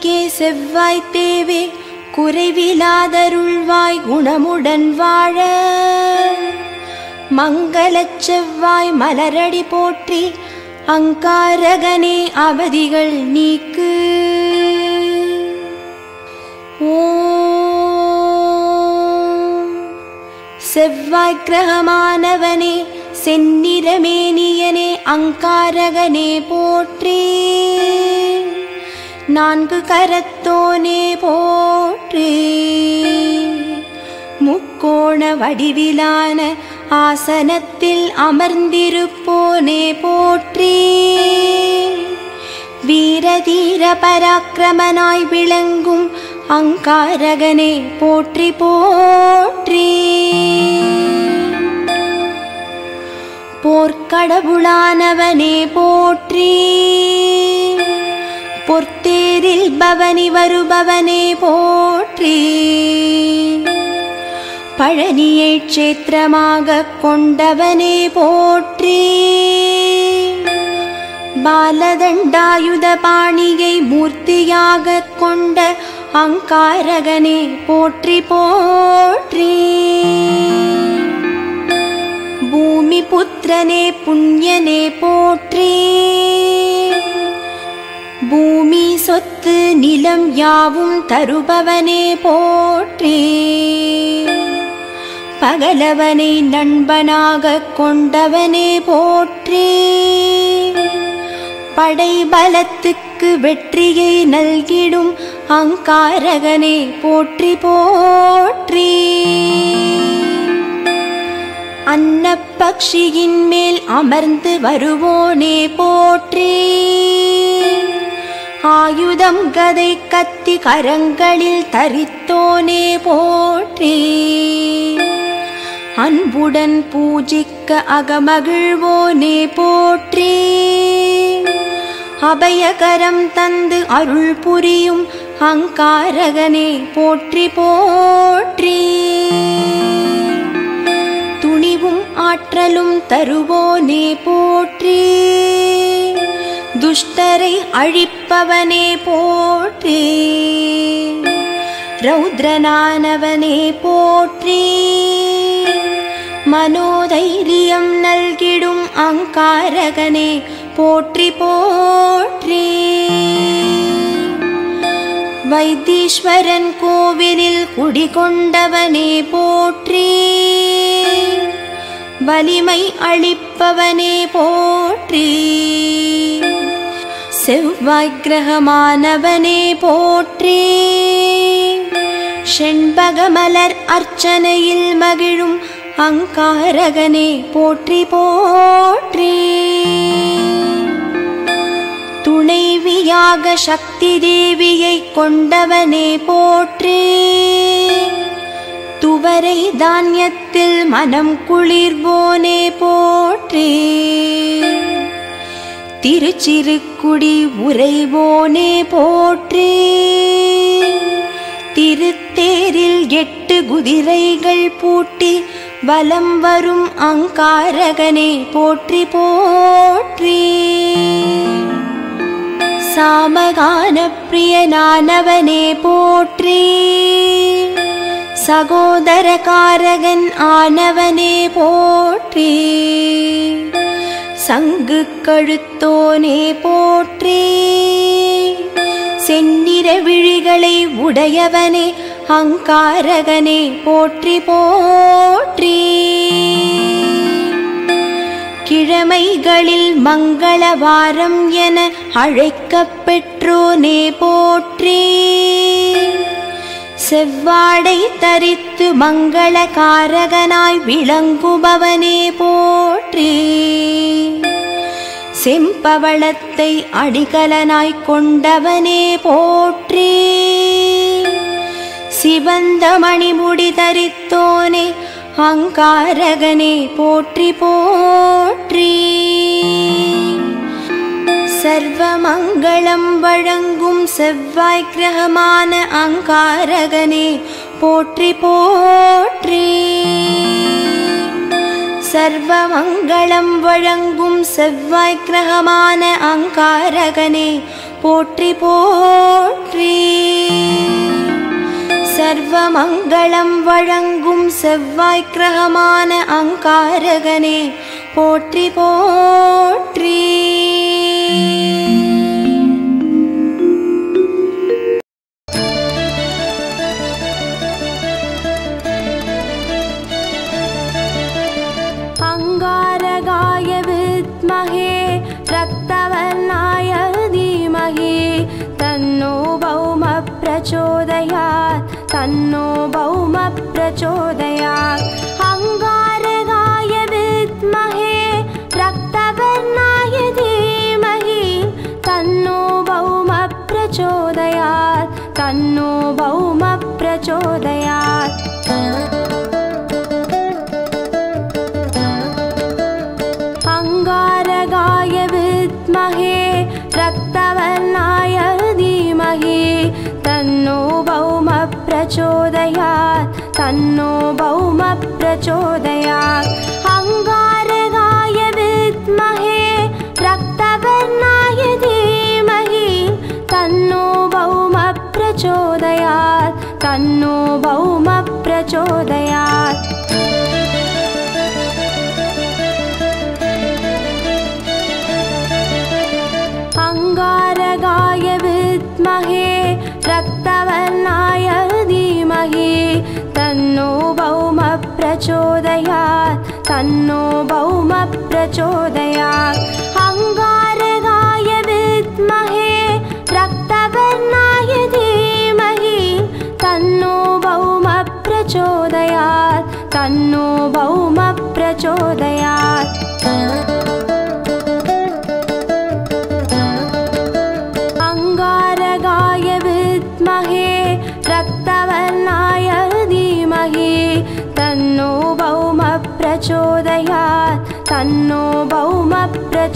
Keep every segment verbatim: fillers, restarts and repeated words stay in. அம்பிகே செவ்வாய் தேவே குறைவிலாதருள்வாய் குணமுடன் வாழ மங்களச் செவ்வாய் மலரடி போற்றி அங்காரகனே அவதிகள் நீக்கு. ஓம் செவ்வாய் கிரகமானவனே செந்நிறமேனியனே அங்காரகனே போற்றி. நான்கு கரத்தோனே போற்றி. முக்கோண வடிவிலான ஆசனத்தில் அமர்ந்திருப்போனே போற்றி. வீரதீர பராக்கிரமனாய் விளங்கும் அங்காரகனே போற்றி போற்றி. போர்க்கடவுளானவனே போற்றி. பொற்தேரில் பவனி வருபவனே போற்றி. பழனியை க்ஷேத்திரமாக கொண்டவனே போற்றி. பாலதண்டாயுதபாணியை மூர்த்தியாக கொண்ட அங்காரகனே போற்றி போற்றி. பூமி புத்திரனே புண்ணியனே போற்றி. பூமி சொத்து நிலம் யாவும் தருபவனே போற்றி. பகலவனை நண்பனாக கொண்டவனே போற்றி. படை பலத்துக்கு வெற்றியை நல்கிடும் அங்காரகனே போற்றி போற்றி. அன்னப்பக்ஷியின் மேல் அமர்ந்து வருவோனே போற்றி. ஆயுதம் கதை கத்தி கரங்களில் தரித்தோனே போற்றி. அன்புடன் பூஜிக்க அகமகிழ்வோனே போற்றி. அபயகரம் தந்து அருள் புரியும் அங்காரகனே போற்றி போற்றி. துணிவும் ஆற்றலும் தருவோனே போற்றி. துஷ்டரை அழிப்பவனே போற்றி. ரௌத்ரனானவனே போற்றி. மனோதைரியம் நல்கிடும் அங்காரகனே போற்றி போற்றி. வைத்தீஸ்வரன் கோவிலில் குடிகொண்டவனே போற்றி. வலிமை அளிப்பவனே போற்றி. செவ்வாய் கிரகமானவனே போற்றி. செண்பகமலர் அர்ச்சனையில் மகிழும் அங்காரகனே போற்றி போற்றி. துணைவியாக சக்தி தேவியை கொண்டவனே போற்றி. துவரை தானியத்தில் மனம் குளிர்வோனே போற்றி. திருச்சிருக்குடி உறைவோனே போற்றி. திருத்தேரில் எட்டு குதிரைகள் பூட்டி வலம் வரும் அங்காரகனே போற்றி போற்றி. சாமகான பிரியனானவனே போற்றி. சகோதரகாரகன் ஆனவனே போற்றி. சங்கு கழுத்தோனே போற்றி. செந்நிற விழிகளை உடையவனே அங்காரகனே போற்றி போற்றி. கிழமைகளில் மங்களவாரம் என அழைக்கப் பெற்றோனே போற்றி. செவ்வாடை தரித்து மங்களகாரகனாய் விளங்குபவனே போற்றி. செம்பவளத்தை அடிகலனாய் கொண்டவனே போற்றி. சிவந்த மணிமுடி தரித்தோனே அங்காரகனே போற்றி போற்றி. சர்வமங்களம் வழங்கும் செவ்வாய் கிரகமான அங்காரகனே போற்றி போற்றி. சர்வமங்களம் வழங்கும் செவ்வாய் கிரகமான அங்காரகனே போற்றி போற்றி. सर्वमंगलम वळंगुम सेव्वाय ग्रहमान अंगारगने पोट्री पोट्री। अंगारगाय विद्महे रक्तवर्णाय धीमहि तन्नो भौम प्रचोदयात् तन्नो भौम प्रचोदयात्। अंगारगाय विद्महे रक्तवर्णाय धीमहि तन्नो भौम प्रचोदयात् तन्नो भौम प्रचोदयात्। प्रचोदयात् तन्नो भौम प्रचोदयात्। अंगारगाय विद्महे रक्तवर्णाय धीमहि तन्नो भौम प्रचोदयात् तन्नो भौम प्रचोदयात्। अंगारगाय विद्महे रक्तवर्णाय तन्नो भौम प्रचोदयात्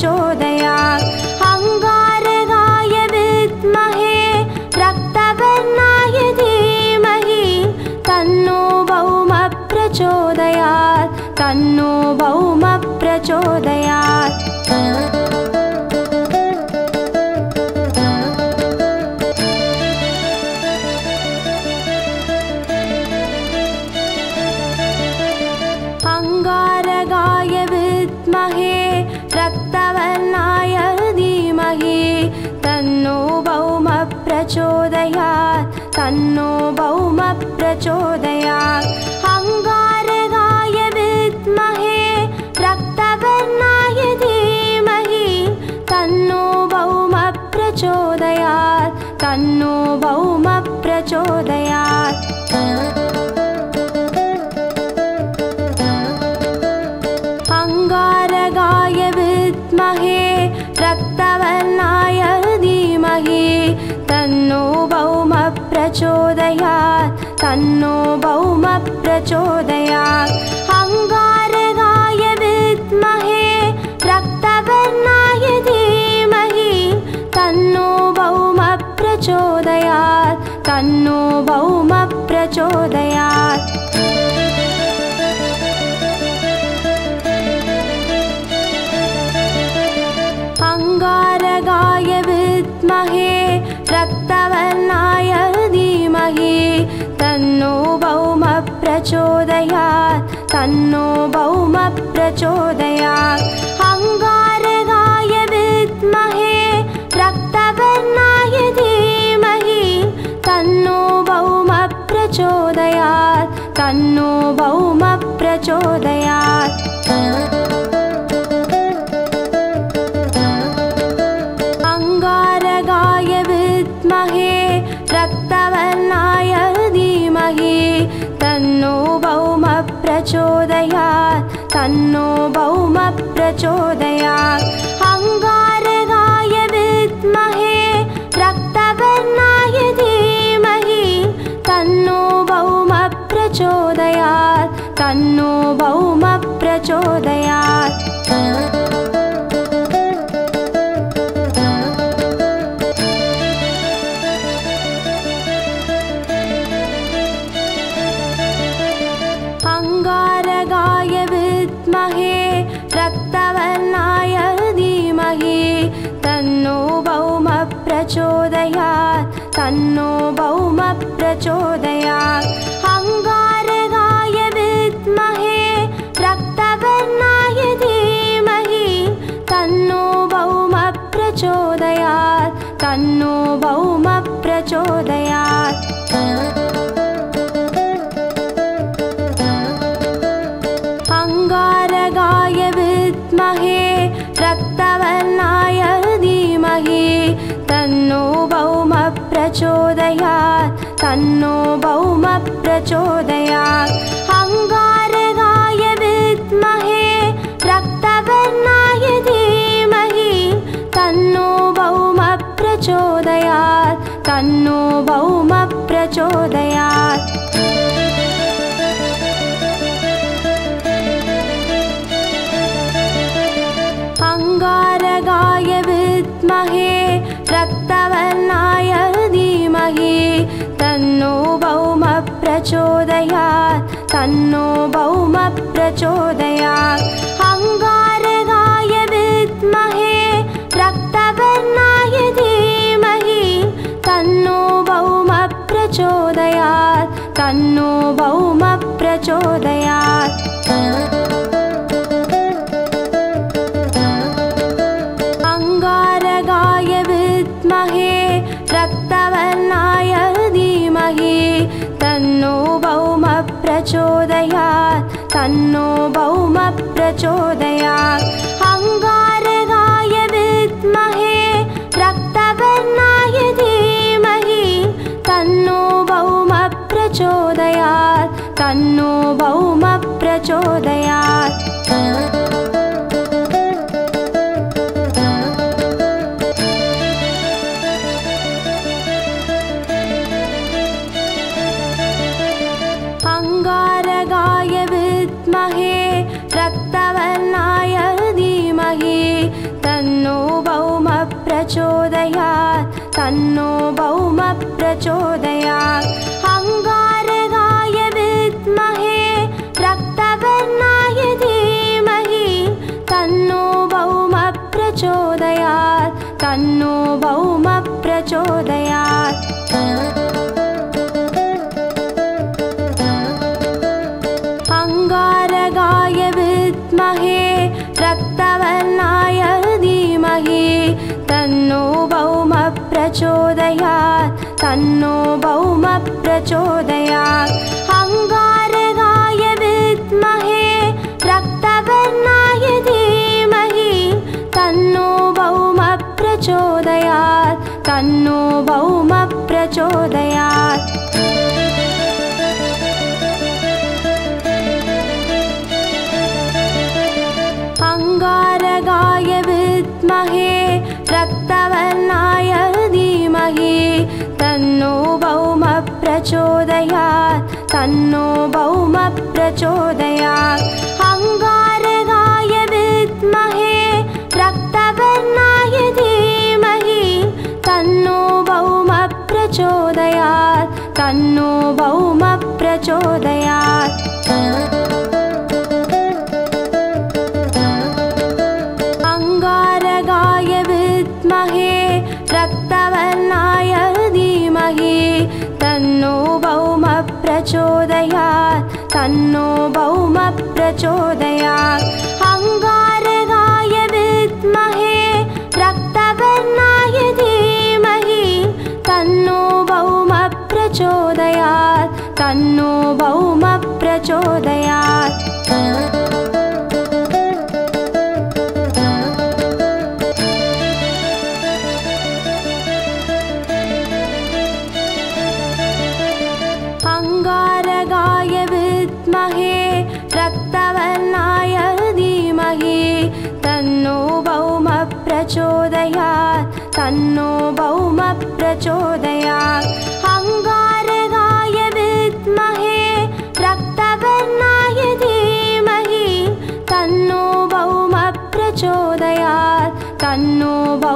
तन्नो भौम प्रचोदयात्। अंगारगाय विद्महे रक्तवर्णाय धीमहि तन्नो भौम प्रचोदयात् तन्नो भौम प्रचोदयात्। तन्नो भौम प्रचोदयात् तन्नो भौम प्रचोदयात्। अंगारगाय विद्महे रक्तवर्णाय धीमहि तन्नो भौम प्रचोदयात् तन्नो भौम प्रचोदयात्। प्रचोदयात् तन्नो भौम प्रचोदयात्। अंगारगाय विद्महे रक्तवर्णाय धीमहि तन्नो भौम प्रचोदयात् तन्नो भौम प्रचोदयात्। अंगारगाय विद्महे रक्तवर्णाय धीमहि तन्नो भौम प्रचोदयात् तन्नो भौम प्रचोदयात्। अंगारगाय विद्महे रक्तवर्णाय धीमहि तन्नो भौम प्रचोदयात् तन्नो भौम प्रचोदयात्। रक्तवर्णाय धीमहि तन्नो भौम प्रचोदयात् तन्नो भौम प्रचोदयात्। अंगारगाय विद्महे रक्तवर्णाय धीमहि तन्नो भौम प्रचोदयात् तन्नो भौम प्रचोदयात्। रक्तवर्णाय धीमहि तन्नो भौम प्रचोदयात् तन्नो भौम प्रचोदयात्। अंगारगाय विद्महे रक्तवर्णाय धीमहि तन्नो भौम प्रचोदयात् तन्नो भौम प्रचोदयात्। प्रचोदयात् तन्नो भौम प्रचोदयात्। प्रचोदयात् तन्नो भौम प्रचोदयात् अंगारकाय विद्महे रक्तवर्णाय धीमहि तन्नो भौम प्रचोदयात् तन्नो भौम प्रचोदयात्। प्रचोदयात् तन्नो भौम प्रचोदयात् अंगारकाय विद्महे रक्तवर्णाय धीमहि तन्नो भौम प्रचोदयात् तन्नो भौम प्रचोदयात्। अंगारकाय विद्महे रक्तवर्णाय धीमहि तन्नो भौम प्रचोदयात् तन्नो भौम प्रचोदयात् अंगारकाय विद्महे रक्तवर्णाय धीमहि तन्नो भौम प्रचोदयात् तन्नो भौम प्रचोदयात्। प्रचोदयात् तन्नो भौम प्रचोदयात् अंगारकाय विद्महे रक्तवर्णाय धीमहि तन्नो भौम प्रचोदयात् तन्नो भौम प्रचोदयात्। अंगारकाय विद्महे रक्तवर्णाय धीमहि तन्नो भौम प्रचोदयात् तन्नो भौम प्रचोदयात् अंगारकाय विद्महे रक्तवर्णाय धीमहि तन्नो भौम प्रचोदयात् तन्नो भौम प्रचोदयात्। रक्तवर्णाय धीमहि तन्नो भौम प्रचोदयात् तन्नो भौम प्रचोदयात् अंगारकाय विद्महे रक्तवर्णाय धीमहि तन्नो भौम प्रचोदयात्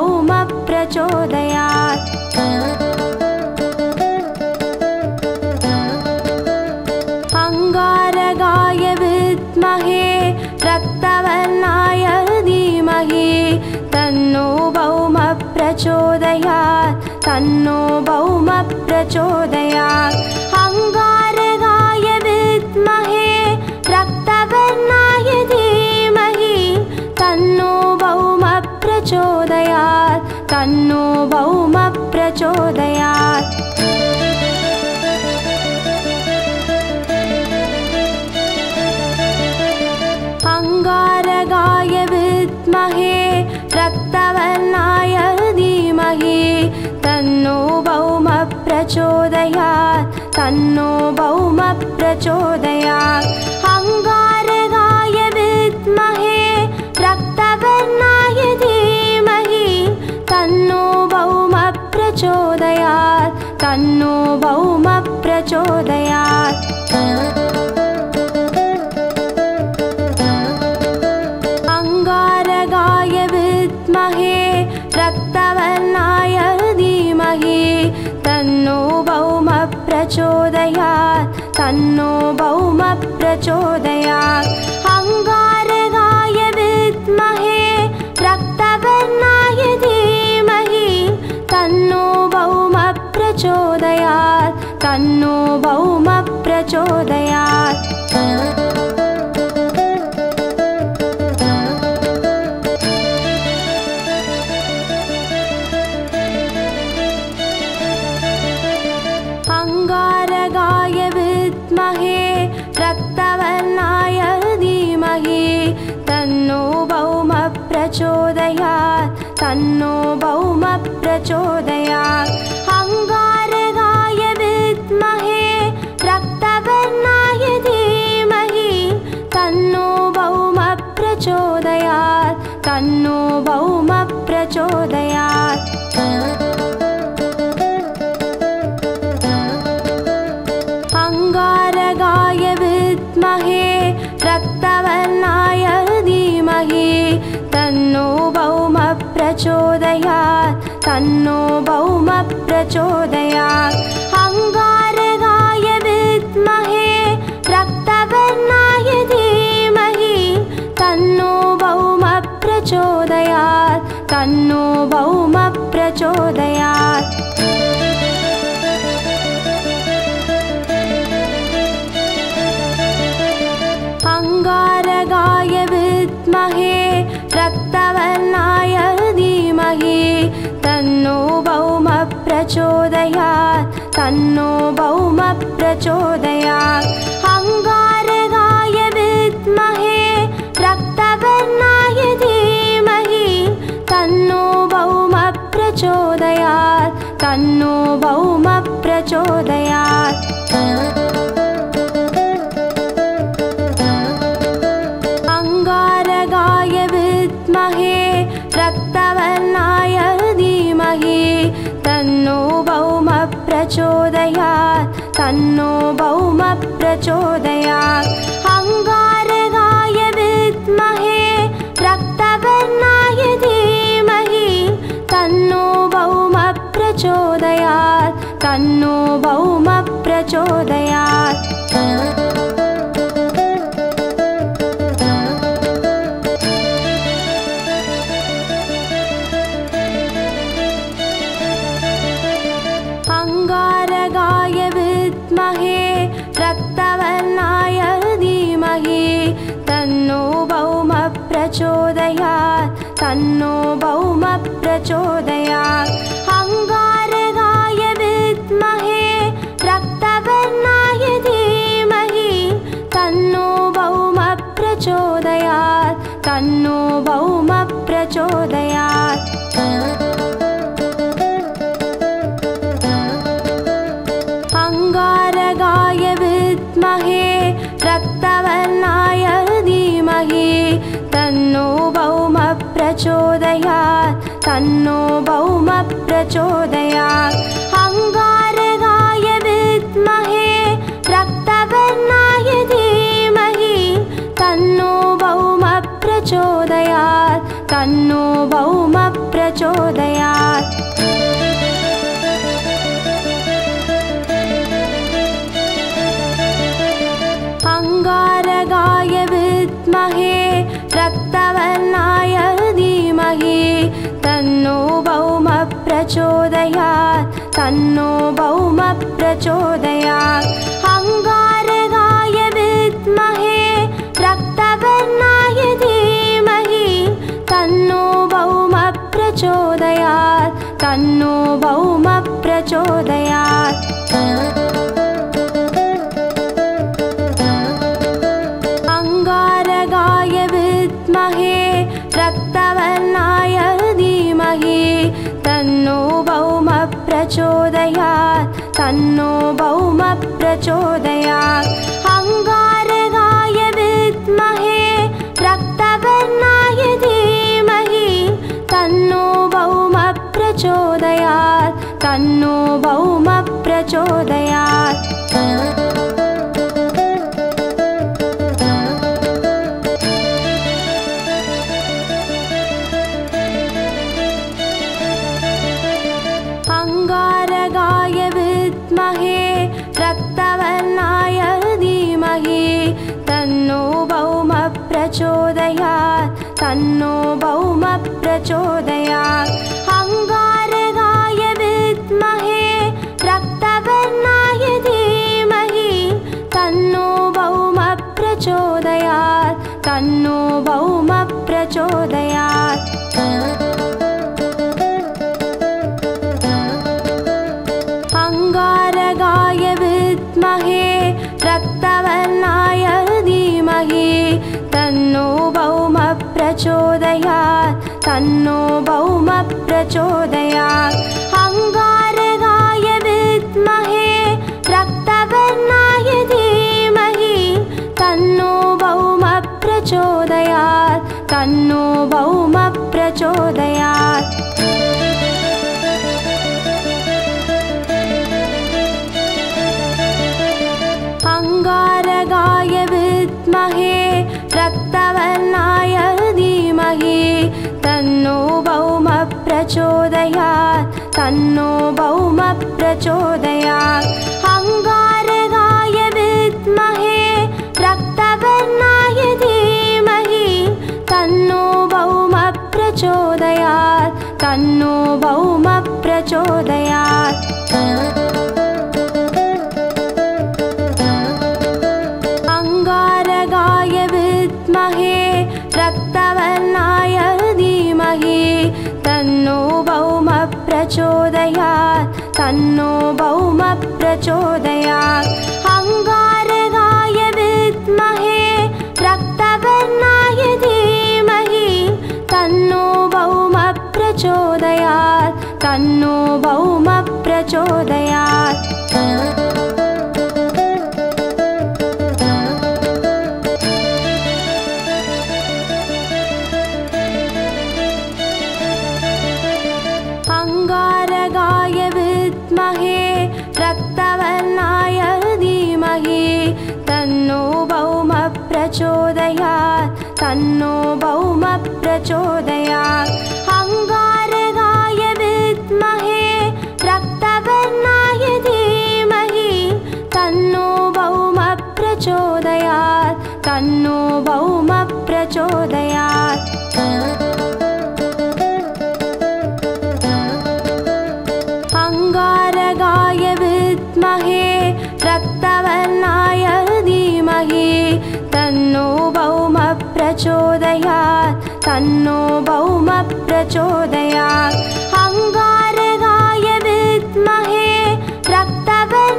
तन्नो भौम प्रचोदयात्। रक्तवर्णाय धीमहि तन्नो भौम प्रचोदयात् तन्नो भौम प्रचोदयात् अंगारकाय विद्महे रक्तवर्णाय धीमहि तन्नो भौम प्रचोदयात् तन्नो भौम प्रचोदयात्। रक्तवर्णाय धीमहि तन्नो भौम प्रचोदयात् तन्नो भौम प्रचोदयात् अंगारकाय विद्महे रक्तवर्णाय धीमहि तन्नो भौम प्रचोदयात् तन्नो भौम प्रचोदयात्। रक्तवर्णाय धीमहि तन्नो भौम प्रचोदयात् तन्नो भौम प्रचोदयात् अंगारकाय विद्महे रक्तवर्णाय धीमहि तन्नो भौम प्रचोदयात् तन्नो भौम प्रचोदयात्। प्रचोदयात् तन्नो भौम प्रचोदयात् अंगारकाय विद्महे रक्तवर्णाय धीमहि तन्नो भौम प्रचोदयात् तन्नो भौम प्रचोदयात्। तन्नो भौम प्रचोदयात् अंगारकाय विद्महे रक्तवर्णाय धीमहि तन्नो भौम प्रचोदयात् तन्नो भौम प्रचोदयात्। प्रचोदयात् तन्नो भौम प्रचोदयात् अंगारकाय विद्महे रक्तवर्णाय धीमहि तन्नो भौम प्रचोदयात् तन्नो भौम प्रचोदयात्। प्रचोदयात् तन्नो भौम प्रचोदयात् अंगारकाय विद्महे रक्तवर्णाय धीमहि तन्नो भौम प्रचोदयात् तन्नो भौम प्रचोदयात्। प्रचोदयात् तन्नो भौम प्रचोदयात् अंगारकाय विद्महे रक्तवर्णाय धीमहि तन्नो भौम प्रचोदयात् तन्नो भौम प्रचोदयात्। प्रचोदयात् तन्नो भौम प्रचोदयात् अंगारकाय विद्महे रक्तवर्णाय धीमहि तन्नो भौम प्रचोदयात् तन्नो भौम प्रचोदयात्। प्रचोदयात् तन्नो भौम प्रचोदयात् अंगारकाय विद्महे रक्तवर्णाय धीमहि तन्नो भौम प्रचोदयात् तन्नो भौम प्रचोदयात्। प्रचोदयात् तन्नो भौम प्रचोदयात् अंगारकाय विद्महे रक्तवर्णाय धीमहि तन्नो भौम प्रचोदयात् तन्नो भौम प्रचोदयात्। प्रचोदयात् तन्नो भौम प्रचोदयात् अंगारकाय विद्महे रक्तवर्णाय धीमहि तन्नो भौम प्रचोदयात् तन्नो भौम प्रचोदयात्। तन्नो भौम प्रचोदयात् नो भौम प्रचोदयात् अंगारकाय विद्महे रक्तवर्णाय धीमहि तन्नो भौम प्रचोदयात् तन्नो भौम प्रचोदयात्। प्रचोदयात् तन्नो भौम प्रचोदयात् अंगारकाय विद्महे रक्तवर्णाय धीमहि तन्नो भौम प्रचोदयात् तन्नो भौम प्रचोदयात्। प्रचोदयात् तन्नो भौम प्रचोदयात् अंगारकाय विद्महे रक्तवर्णाय धीमहि तन्नो भौम प्रचोदयात् तन्नो भौम प्रचोदयात्। तन्नो भौम प्रचोदयात् तन्नो भौम प्रचोदयात् अंगारकाय विद्महे रक्तवर्णाय धीमहि तन्नो भौम प्रचोदयात् तन्नो भौम प्रचोदयात्।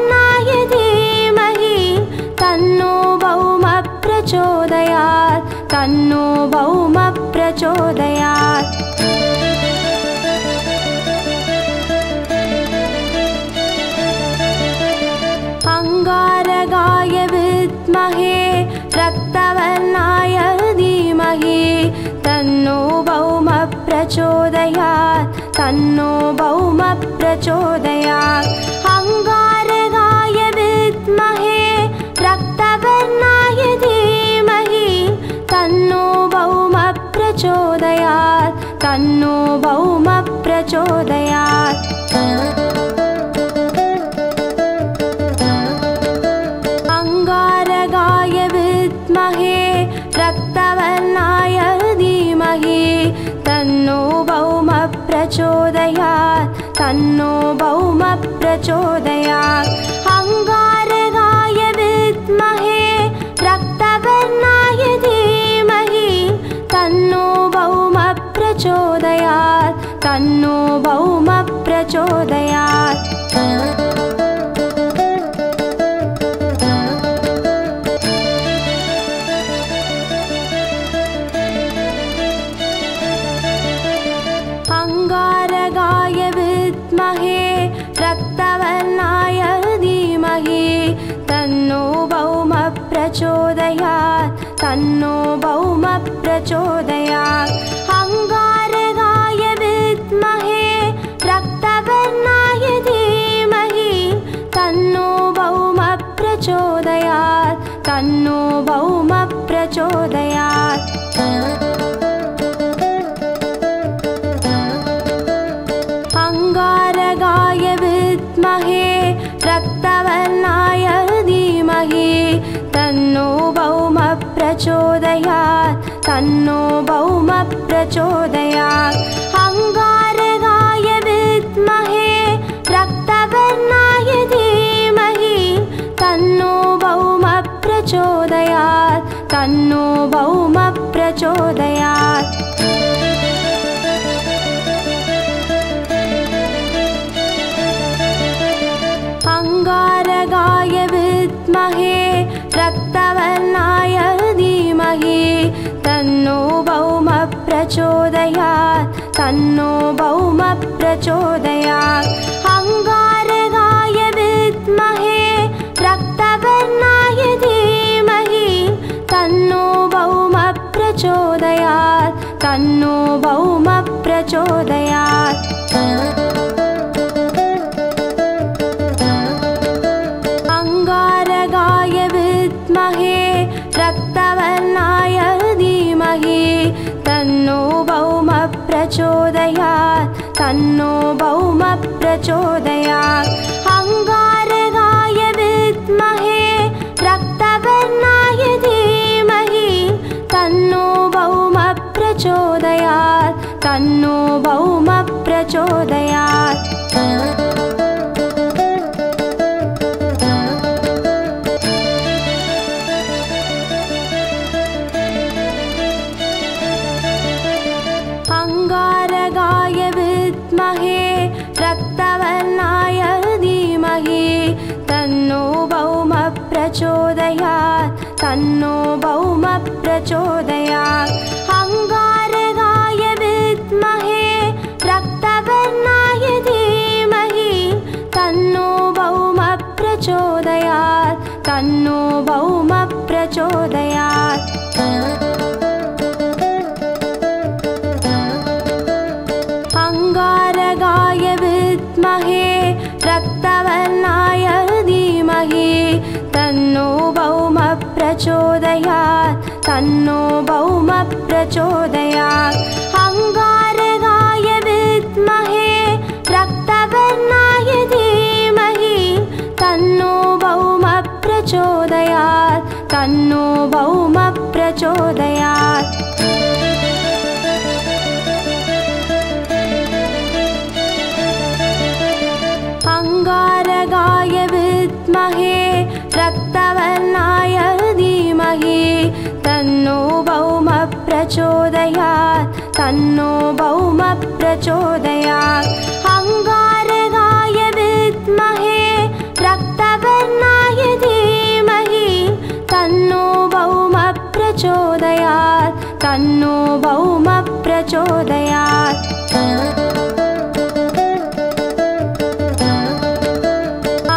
तन्नो भौम प्रचोदयात् तन्नो भौम प्रचोदयात् अंगारकाय विद्महे रक्तवर्णाय धीमहि तन्नो भौम प्रचोदयात् तन्नो भौम प्रचोदयात्। प्रचोदयात् तन्नो भौम प्रचोदयात् अंगारकाय विद्महे रक्तवर्णाय धीमहि तन्नो भौम प्रचोदयात् तन्नो भौम प्रचोदयात्। प्रचोदयात् तन्नो भौम प्रचोदयात् अंगारकाय विद्महे रक्तवर्णाय धीमहि तन्नो भौम प्रचोदयात् तन्नो भौम प्रचोदयात्। तन्नो भौम प्रचोदयात् तन्नो भौम प्रचोदयात् अंगारकाय विद्महे रक्तवर्णाय धीमहि तन्नो भौम प्रचोदयात् तन्नो भौम प्रचोदयात्। तन्नो भौम प्रचोदयात् तन्नो भौम प्रचोदयात् अंगारकाय विद्महे रक्तवर्णाय धीमहि तन्नो भौम प्रचोदयात् तन्नो भौम प्रचोदयात्। अंगारकाय विद्महे रक्तवर्णाय प्रचोदयात्। अंगारकाय विद्महे रक्तवर्णाय धीमहि तन्नो भौम प्रचोदयात्, तन्नो भौम प्रचोदयात्। रक्तवर्णाय धीमहि तन्नो भौम प्रचोदयात्, तन्नो भौम प्रचोदयात्। अंगारकाय विद्महे रक्तवर्णाय धीमहि तन्नो भौम प्रचोदयात्, तन्नो भौम प्रचोदयात्। अंगारकाय विद्महे रक्तवर्णाय धीमहि तन्नो भौम प्रचोदयात्, तन्नो भौम प्रचोदयात्। अंगारकाय विद्महे रक्तवर्णाय धीमहि तन्नो भौम प्रचोदयात्, तन्नो भौम प्रचोदयात्। रक्तवर्णाय धीमहि तन्नो भौम प्रचोदयात्, तन्नो भौम प्रचोदयात्। अंगारकाय विद्महे रक्तवर्णाय धीमहि तन्नो भौम प्रचोदयात्, तन्नो भौम प्रचोदयात्।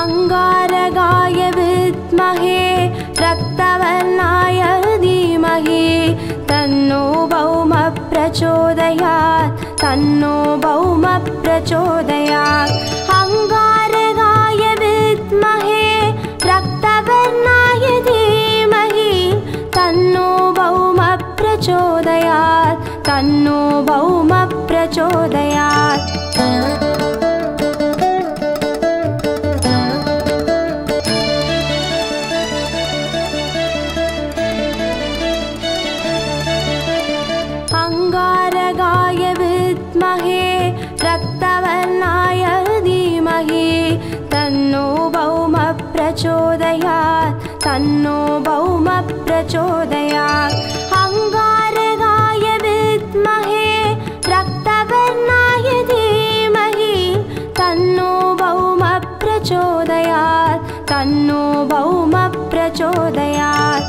अंगारकाय विद्महे रक्तवर्णाय धीमहि तन्नो भौम प्रचोदयात्, तन्नो भौम प्रचोदयात्। अंगारकाय विद्महे रक्तवर्णाय धीमहि तन्नो भौम प्रचोदयात्, तन्नो भौम प्रचोदयात्। अंगारकाय विद्महे रक्तवर्णाय धीमहि तन्नो भौम प्रचोदयात्, तन्नो भौम प्रचोदयात्। अंगारकाय विद्महे रक्तवर्णाय धीमहि तन्नो भौम प्रचोदयात्, तन्नो भौम प्रचोदयात्। अंगारकाय विद्महे रक्तवर्णाय धीमहि तन्नो भौम प्रचोदयात्, तन्नो भौम प्रचोदयात्। अंगारकाय विद्महे रक्तवर्णाय धीमहि तन्नो भौम प्रचोदयात्, तन्नो भौम प्रचोदयात्। अंगारकाय विद्महे रक्तवर्णाय धीमहि तन्नो भौम प्रचोदयात्, तन्नो भौम प्रचोदयात्। अंगारकाय विद्महे रक्तवर्णाय धीमहि तन्नो भौम प्रचोदयात्, तन्नो भौम प्रचोदयात्। अंगारकाय विद्महे रक्तवर्णाय धीमहि तन्नो भौम प्रचोदयात्, तन्नो भौम प्रचोदयात्।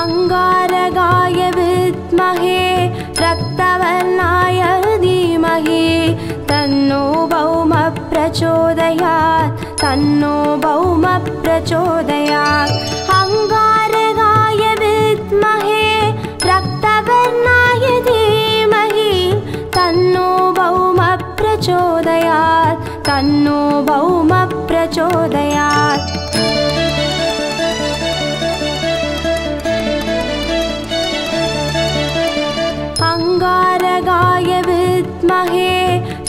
अंगारकाय विद्महे रक्तवर्णाय धीमहि तन्नो भौम प्रचोदयात्, तन्नो भौम प्रचोदयात्। अंगारकाय विद्महे रक्तवर्णाय धीमहि तन्नो भौम प्रचोदयात् तन्नो भौम प्रचोदयात् अंगारकाय विद्महे रक्तवर्णाय धीमहि तन्नो भौम प्रचोदयात् तन्नो भौम प्रचोदयात्। अंगारकाय विद्महे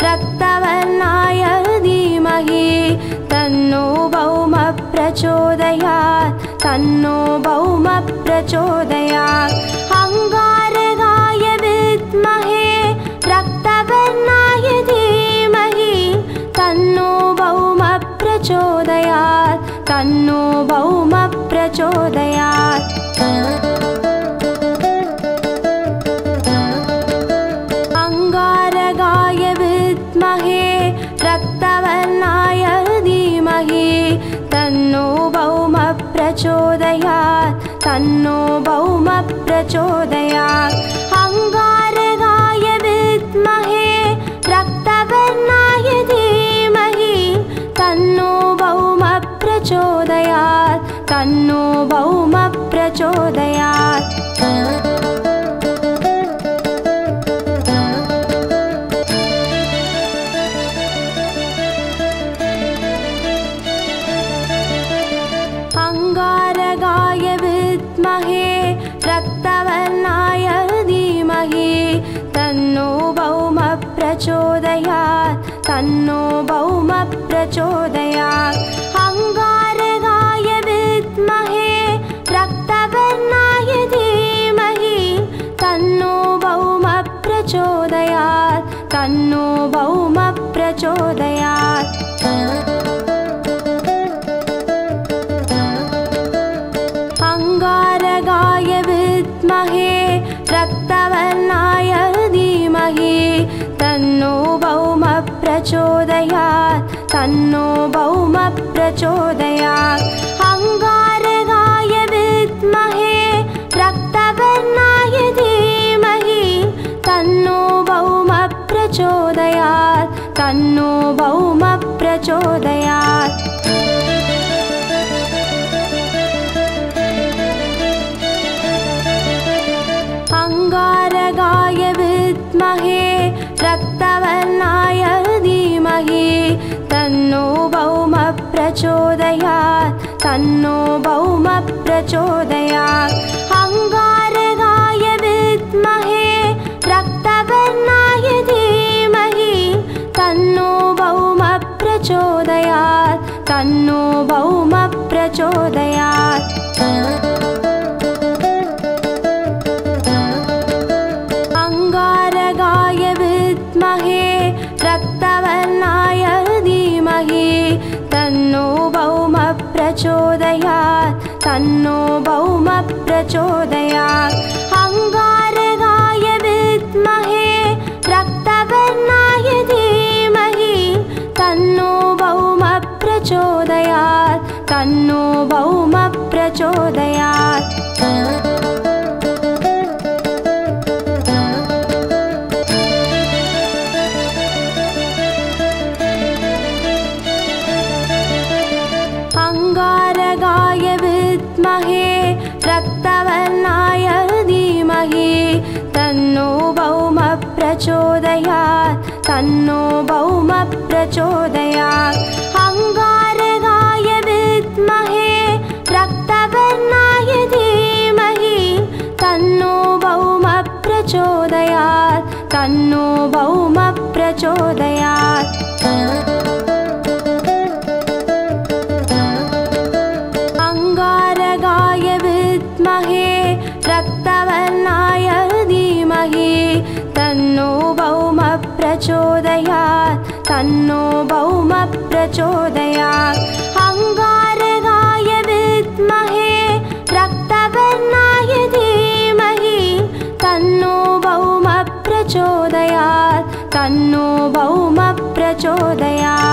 रक्तवर्णाय धीमहि तन्नो भौम प्रचोदयात् तन्नो भौम प्रचोदयात्। अंगारकाय विद्महे रक्तवर्णाय धीमहि तन्नो भौम प्रचोदयात् तन्नो भौम प्रचोदयात्। रक्तवर्णाय धीमहि तन्नो भौम प्रचोदयात् तन्नो भौम प्रचोदयात्। अंगारकाय विद्महे रक्तवर्णाय धीमहि तन्नो भौम प्रचोदयात् तन्नो भौम प्रचोदयात्। अंगारकाय विद्महे रक्तवर्णाय धीमहि तन्नो भौम प्रचोदयात् तन्नो भौम प्रचोदयात्। अंगारकाय विद्महे रक्तवर्णाय धीमहि तन्नो भौम प्रचोदयात् तन्नो भौम प्रचोदयात्। अंगारकाय विद्महे रक्तवर्णाय धीमहि तन्नो भौम प्रचोदयात् तन्नो भौम प्रचोदयात्। अंगारकाय विद्महे रक्तवर्णाय धीमहि तन्नो भौम प्रचोदयात् तन्नो भौम प्रचोदयात्। अंगारकाय विद्महे रक्तवर्णाय धीमहि तन्नो भौम प्रचोदयात् तन्नो भौम प्रचोदयात्। अंगारकाय विद्महे रक्तवर्णाय धीमहि तन्नो भौम प्रचोदयात् तन्नो भौम प्रचोदयात्। अंगारकाय विद्महे रक्तवर्णाय धीमहि तन्नो भौम प्रचोदयात् तन्नो भौम प्रचोदयात्। अंगारकाय विद्महे रक्तवर्णाय धीमहि तन्नो भौम प्रचोदयात् तन्नो भौम प्रचोदयात्। अंगारकाय विद्महे रक्तवर्णाय धीमहि तन्नो भौम प्रचोदयात् तन्नो भौम प्रचोदयात्। अंगारकाय विद्महे रक्तवर्णाय धीमहि तन्नो भौम प्रचोदयात् तन्नो भौम प्रचोदयात्। अंगारकाय विद्महे रक्तवर्णाय धीमहि तन्नो भौम प्रचोदयात् तन्नो भौम प्रचोदयात्। अंगारकाय विद्महे रक्तवर्णाय धीमहि तन्नो भौम प्रचोदयात् तन्नो भौम प्रचोदयात्।